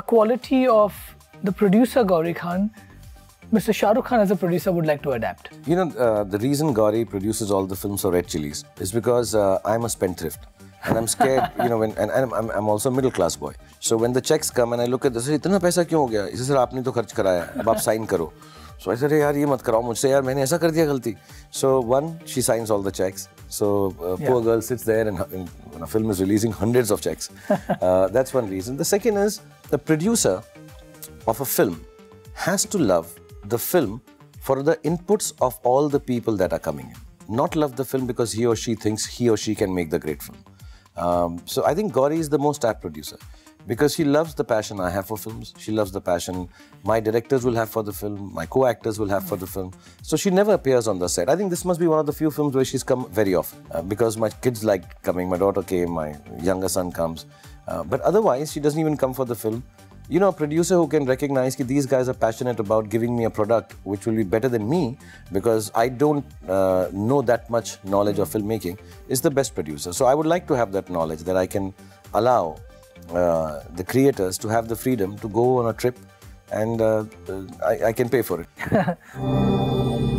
a quality of the producer Gauri Khan, Mr. Shah Rukh Khan as a producer would like to adapt. You know, the reason Gauri produces all the films for Red Chilies is because I'm a spendthrift. And I'm scared, you know, and I'm also a middle class boy. So when the checks come and I look at this, itna paisa kyun ho gaya? He says, sir, aapne to kharch karaya, ab aap sign karo. So I said, hey, yaar, ye mat karao mujhse, yaar, maine aisa kar diya galti. So one, she signs all the checks. So poor girl sits there and when a film is releasing hundreds of checks. That's one reason. The second is the producer of a film has to love the film for the inputs of all the people that are coming in. Not love the film because he or she thinks he or she can make the great film. So I think Gauri is the most apt producer because she loves the passion I have for films. She loves the passion my directors will have for the film, my co-actors will have for the film. So she never appears on the set. I think this must be one of the few films where she's come very often because my kids like coming, my daughter came, my younger son comes. But otherwise, she doesn't even come for the film. You know, a producer who can recognize that these guys are passionate about giving me a product which will be better than me because I don't know that much knowledge of filmmaking is the best producer. So I would like to have that knowledge that I can allow the creators to have the freedom to go on a trip and I can pay for it.